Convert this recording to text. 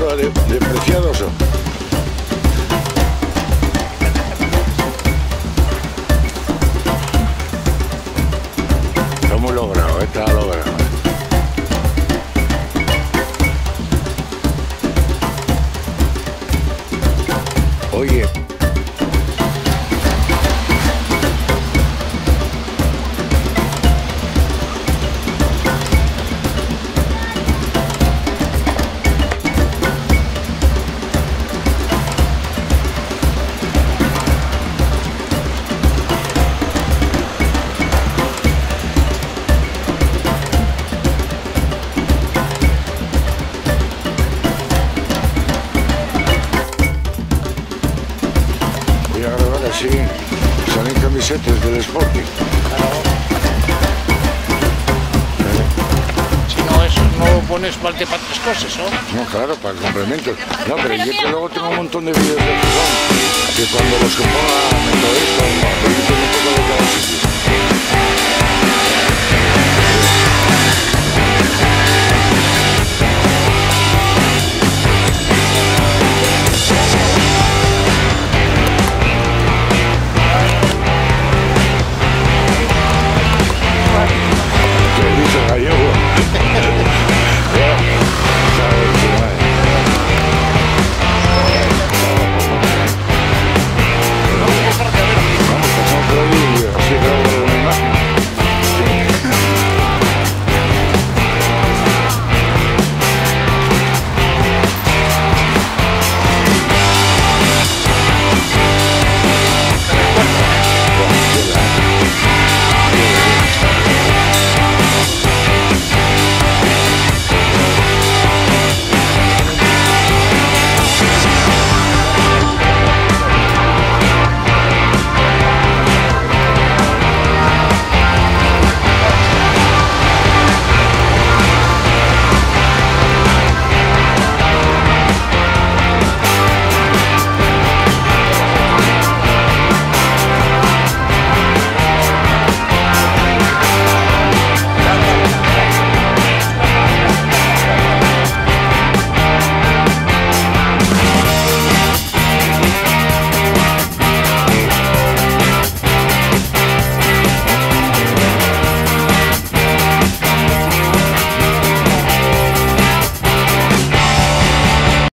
otro de Precioso. Está muy logrado, está logrado. Oye. Sí, salen camisetas del Sporting. Claro. Si no, eso no pones mal de para otras cosas, ¿no? No, claro, para complementos. No, pero yo que luego tengo un montón de vídeos de fútbol, que cuando los componga meto esto, un poquito de cada sitio.